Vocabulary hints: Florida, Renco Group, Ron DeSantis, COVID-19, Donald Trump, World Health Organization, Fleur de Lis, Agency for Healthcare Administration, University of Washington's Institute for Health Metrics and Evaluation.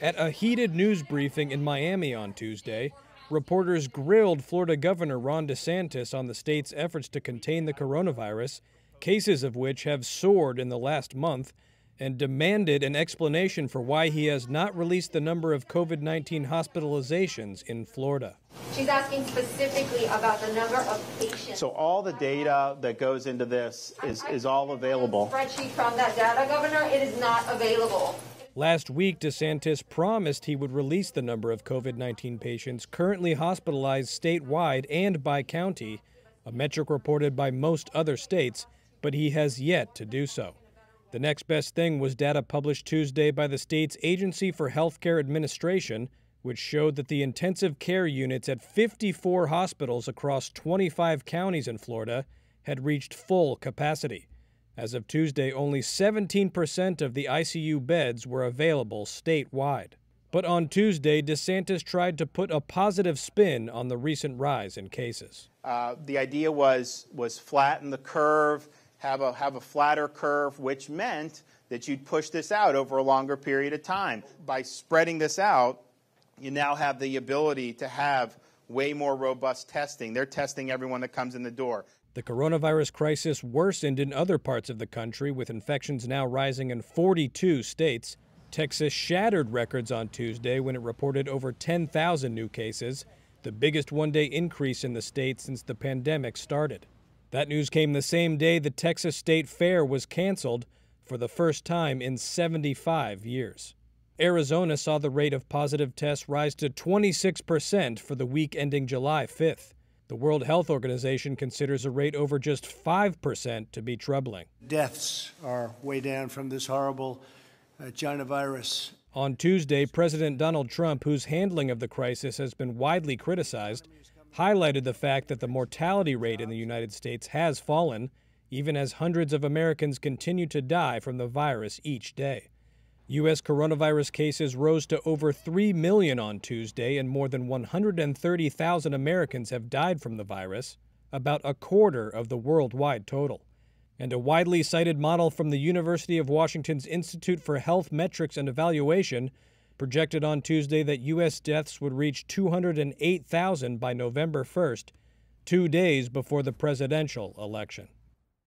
At a heated news briefing in Miami on Tuesday, reporters grilled Florida Governor Ron DeSantis on the state's efforts to contain the coronavirus, cases of which have soared in the last month, and demanded an explanation for why he has not released the number of COVID-19 hospitalizations in Florida. She's asking specifically about the number of patients. So all the data that goes into this is all available. Spreadsheet from that data, Governor, it is not available. Last week, DeSantis promised he would release the number of COVID-19 patients currently hospitalized statewide and by county, a metric reported by most other states, but he has yet to do so. The next best thing was data published Tuesday by the state's Agency for Healthcare Administration, which showed that the intensive care units at 54 hospitals across 25 counties in Florida had reached full capacity. As of Tuesday, only 17% of the ICU beds were available statewide. But on Tuesday, DeSantis tried to put a positive spin on the recent rise in cases. The idea was flatten the curve, have a flatter curve, which meant that you'd push this out over a longer period of time. By spreading this out, you now have the ability to have way more robust testing. They're testing everyone that comes in the door. The coronavirus crisis worsened in other parts of the country, with infections now rising in 42 states. Texas shattered records on Tuesday when it reported over 10,000 new cases, the biggest one-day increase in the state since the pandemic started. That news came the same day the Texas State Fair was canceled for the first time in 75 years. Arizona saw the rate of positive tests rise to 26% for the week ending July 5th. The World Health Organization considers a rate over just 5% to be troubling. Deaths are way down from this horrible China virus. On Tuesday, President Donald Trump, whose handling of the crisis has been widely criticized, highlighted the fact that the mortality rate in the United States has fallen, even as hundreds of Americans continue to die from the virus each day. U.S. coronavirus cases rose to over 3 million on Tuesday, and more than 130,000 Americans have died from the virus, about a quarter of the worldwide total. And a widely cited model from the University of Washington's Institute for Health Metrics and Evaluation projected on Tuesday that U.S. deaths would reach 208,000 by November 1st, 2 days before the presidential election.